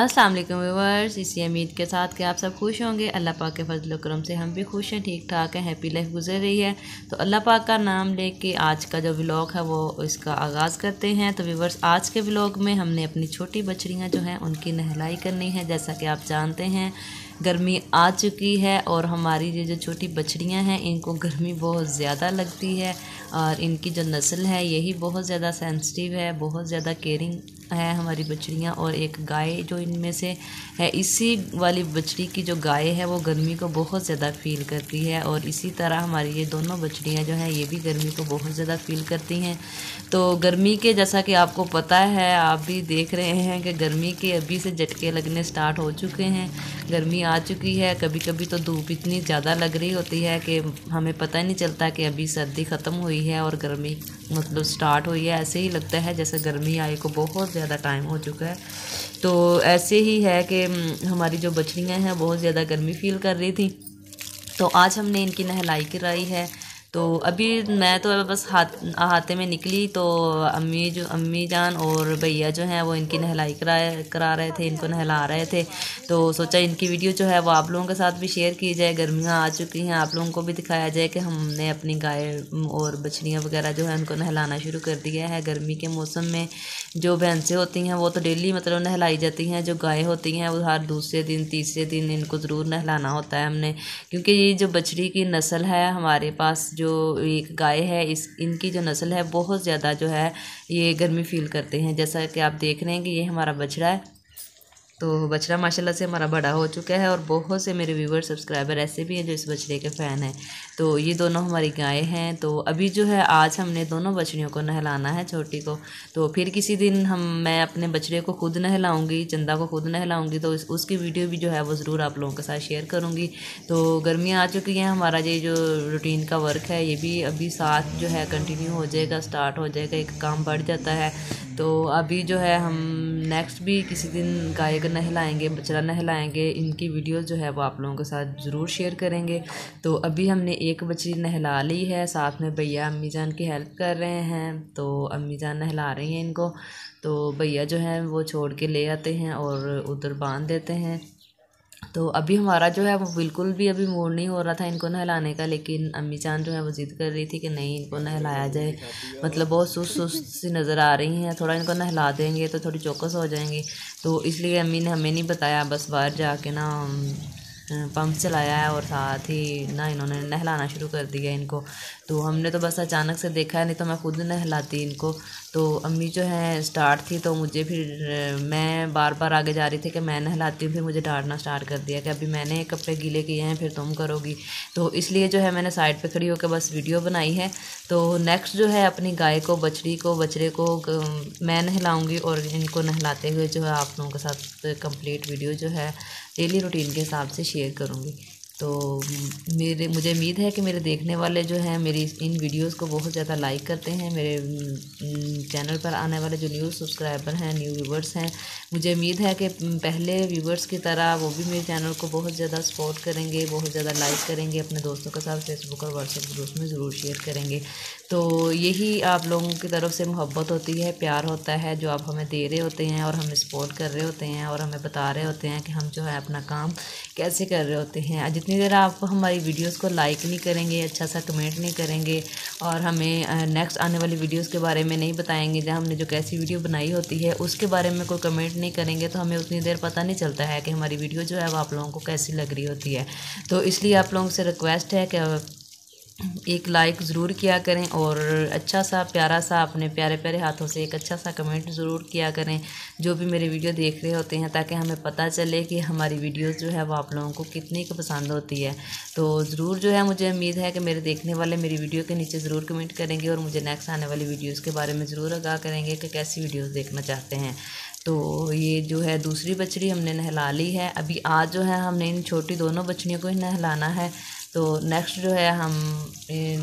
अस्सलाम वालेकुम व्यूअर्स, इसी उम्मीद के साथ कि आप सब खुश होंगे। अल्लाह पाक के फजल करम से हम भी खुश हैं, ठीक ठाक हैं, हैप्पी लाइफ गुजर रही है। तो अल्लाह पाक का नाम लेके आज का जो व्लॉग है वो इसका आगाज़ करते हैं। तो व्यूअर्स, आज के व्लॉग में हमने अपनी छोटी बछड़ियाँ जो हैं उनकी नहलाई करनी है। जैसा कि आप जानते हैं गर्मी आ चुकी है और हमारी ये जो छोटी बछड़ियाँ हैं इनको गर्मी बहुत ज़्यादा लगती है और इनकी जो नस्ल है यही बहुत ज़्यादा सेंसिटिव है, बहुत ज़्यादा केयरिंग है हमारी बछड़ियाँ। और एक गाय जो इनमें से है, इसी वाली बछड़ी की जो गाय है वो गर्मी को बहुत ज़्यादा फील करती है और इसी तरह हमारी ये दोनों बछड़ियाँ जो हैं ये भी गर्मी को बहुत ज़्यादा फील करती हैं। तो गर्मी के, जैसा कि आपको पता है, आप भी देख रहे हैं कि गर्मी के अभी से झटके लगने स्टार्ट हो चुके हैं। गर्मी आ चुकी है, कभी कभी तो धूप इतनी ज़्यादा लग रही होती है कि हमें पता ही नहीं चलता कि अभी सर्दी ख़त्म हुई है और गर्मी मतलब स्टार्ट हुई है। ऐसे ही लगता है जैसे गर्मी आए को बहुत ज़्यादा टाइम हो चुका है। तो ऐसे ही है कि हमारी जो बछड़ियाँ हैं बहुत ज़्यादा गर्मी फील कर रही थी। तो आज हमने इनकी नहलाई कराई है। तो अभी मैं तो बस हाथे में निकली तो अम्मी जान और भैया जो हैं वो इनकी नहलाई करा रहे थे, इनको नहला रहे थे। तो सोचा इनकी वीडियो जो है वो आप लोगों के साथ भी शेयर की जाए। गर्मियाँ आ चुकी हैं, आप लोगों को भी दिखाया जाए कि हमने अपनी गाय और बछड़ियाँ वगैरह जो है उनको नहलाना शुरू कर दिया है। गर्मी के मौसम में जो भैंसें होती हैं वो तो डेली मतलब नहलाई जाती हैं, जो गाय होती हैं वो हर दूसरे दिन तीसरे दिन इनको ज़रूर नहलाना होता है हमने, क्योंकि ये जो बछड़ी की नस्ल है हमारे पास जो एक गाय है इनकी जो नस्ल है बहुत ज़्यादा जो है ये गर्मी फील करते हैं। जैसा कि आप देख रहे हैं कि ये हमारा बछड़ा है। तो बछड़ा माशाल्लाह से हमारा बड़ा हो चुका है और बहुत से मेरे व्यूवर सब्सक्राइबर ऐसे भी हैं जो इस बछड़े के फ़ैन हैं। तो ये दोनों हमारी गाय हैं। तो अभी जो है आज हमने दोनों बछड़ियों को नहलाना है, छोटी को। तो फिर किसी दिन मैं अपने बछड़े को खुद नहलाऊंगी, चंदा को खुद नहलाऊंगी। तो उसकी वीडियो भी जो है वो ज़रूर आप लोगों के साथ शेयर करूँगी। तो गर्मियाँ आ चुकी हैं, हमारा ये जो रूटीन का वर्क है ये भी अभी साथ जो है कंटिन्यू हो जाएगा, स्टार्ट हो जाएगा, एक काम बढ़ जाता है। तो अभी जो है हम नेक्स्ट भी किसी दिन गाय को नहलाएंगे, बछड़ा नहलाएंगे, इनकी वीडियोस जो है वो आप लोगों के साथ ज़रूर शेयर करेंगे। तो अभी हमने एक बछड़ी नहला ली है, साथ में भैया अम्मी जान की हेल्प कर रहे हैं। तो अम्मी जान नहला रही हैं इनको, तो भैया जो हैं वो छोड़ के ले आते हैं और उधर बांध देते हैं। तो अभी हमारा जो है वो बिल्कुल भी अभी मूड नहीं हो रहा था इनको नहलाने का, लेकिन अम्मी जान जो है वो ज़िद कर रही थी कि नहीं इनको नहलाया जाए, मतलब बहुत सुस्त सुस्त सी नज़र आ रही हैं, थोड़ा इनको नहला देंगे तो थोड़ी चौकस हो जाएंगी। तो इसलिए अम्मी ने हमें नहीं बताया, बस बाहर जाके ना पंप चलाया है और साथ ही ना इन्होंने नहलाना शुरू कर दिया इनको। तो हमने तो बस अचानक से देखा है, नहीं तो मैं खुद नहलाती इनको। तो अम्मी जो है स्टार्ट थी, तो मुझे फिर मैं बार बार आगे जा रही थी कि मैं नहलाती हूँ, फिर मुझे डांटना स्टार्ट कर दिया कि अभी मैंने कपड़े गीले किए हैं फिर तुम करोगी। तो इसलिए जो है मैंने साइड पे खड़ी होकर बस वीडियो बनाई है। तो नेक्स्ट जो है अपनी गाय को, बछड़ी को, बछड़े को मैं नहलाऊँगी और इनको नहलाते हुए जो है आप लोगों के साथ कम्प्लीट वीडियो जो है डेली रूटीन के हिसाब से शेयर करूँगी। तो मुझे उम्मीद है कि मेरे देखने वाले जो हैं मेरी इन वीडियोस को बहुत ज़्यादा लाइक करते हैं। मेरे चैनल पर आने वाले जो न्यू सब्सक्राइबर हैं, न्यू व्यूवर्स हैं, मुझे उम्मीद है कि पहले व्यूवर्स की तरह वो भी मेरे चैनल को बहुत ज़्यादा सपोर्ट करेंगे, बहुत ज़्यादा लाइक करेंगे, अपने दोस्तों के साथ फेसबुक और व्हाट्सएप ग्रुप में ज़रूर शेयर करेंगे। तो यही आप लोगों की तरफ से मोहब्बत होती है, प्यार होता है, जो आप हमें दे रहे होते हैं और हमें सपोर्ट कर रहे होते हैं और हमें बता रहे होते हैं कि हम जो है अपना काम कैसे कर रहे होते हैं। जितनी देर आप हमारी वीडियोस को लाइक नहीं करेंगे, अच्छा सा कमेंट नहीं करेंगे और हमें नेक्स्ट आने वाली वीडियोस के बारे में नहीं बताएंगे, जहाँ हमने जो कैसी वीडियो बनाई होती है उसके बारे में कोई कमेंट नहीं करेंगे, तो हमें उतनी देर पता नहीं चलता है कि हमारी वीडियो जो है वो आप लोगों को कैसी लग रही होती है। तो इसलिए आप लोगों से रिक्वेस्ट है कि एक लाइक ज़रूर किया करें और अच्छा सा प्यारा सा अपने प्यारे प्यारे हाथों से एक अच्छा सा कमेंट ज़रूर किया करें जो भी मेरे वीडियो देख रहे होते हैं, ताकि हमें पता चले कि हमारी वीडियोस जो है वो आप लोगों को कितनी को पसंद होती है। तो ज़रूर जो है मुझे उम्मीद है कि मेरे देखने वाले मेरी वीडियो के नीचे ज़रूर कमेंट करेंगे और मुझे नेक्स्ट आने वाली वीडियोज़ के बारे में ज़रूर आगाह करेंगे कि कैसी वीडियोज़ देखना चाहते हैं। तो ये जो है दूसरी बछड़ी हमने नहला ली है। अभी आज जो है हमने इन छोटी दोनों बछड़ियों को ही नहलाना है। तो नेक्स्ट जो है हम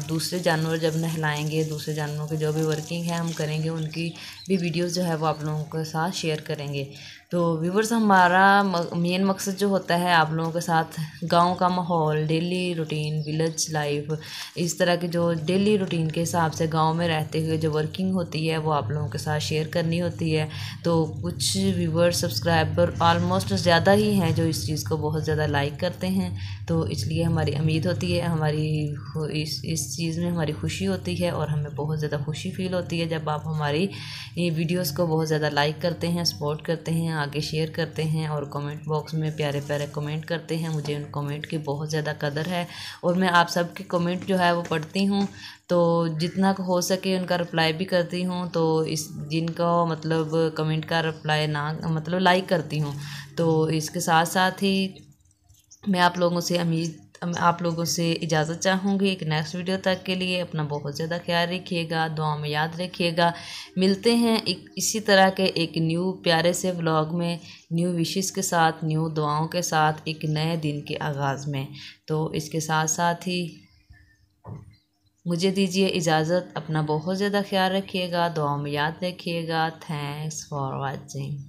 दूसरे जानवर जब नहलाएंगे, दूसरे जानवरों की जो भी वर्किंग है हम करेंगे, उनकी भी वीडियोस जो है वो आप लोगों के साथ शेयर करेंगे। तो व्यूवर्स, हमारा मेन मकसद जो होता है आप लोगों के साथ गांव का माहौल, डेली रूटीन, विलेज लाइफ, इस तरह के जो डेली रूटीन के हिसाब से गांव में रहते हुए जो वर्किंग होती है वो आप लोगों के साथ शेयर करनी होती है। तो कुछ व्यूवर्स, सब्सक्राइबर ऑलमोस्ट ज़्यादा ही हैं जो इस चीज़ को बहुत ज़्यादा लाइक करते हैं, तो इसलिए हमारी होती है, हमारी इस चीज़ में हमारी खुशी होती है और हमें बहुत ज़्यादा खुशी फील होती है जब आप हमारी वीडियोस को बहुत ज़्यादा लाइक करते हैं, सपोर्ट करते हैं, आगे शेयर करते हैं और कमेंट बॉक्स में प्यारे प्यारे कमेंट करते हैं। मुझे उन कमेंट की बहुत ज़्यादा कदर है और मैं आप सब के कमेंट जो है वो पढ़ती हूँ, तो जितना हो सके उनका रिप्लाई भी करती हूँ। तो इस जिनका मतलब कमेंट का रिप्लाई ना मतलब लाइक करती हूँ, तो इसके साथ साथ ही मैं आप लोगों से इजाज़त चाहूँगी। एक नेक्स्ट वीडियो तक के लिए अपना बहुत ज़्यादा ख्याल रखिएगा, दुआ में याद रखिएगा। मिलते हैं इसी तरह के एक न्यू प्यारे से व्लॉग में, न्यू विशेस के साथ, न्यू दुआओं के साथ, एक नए दिन के आगाज़ में। तो इसके साथ साथ ही मुझे दीजिए इजाज़त, अपना बहुत ज़्यादा ख्याल रखिएगा, दुआ में याद रखिएगा। Thanks for watching.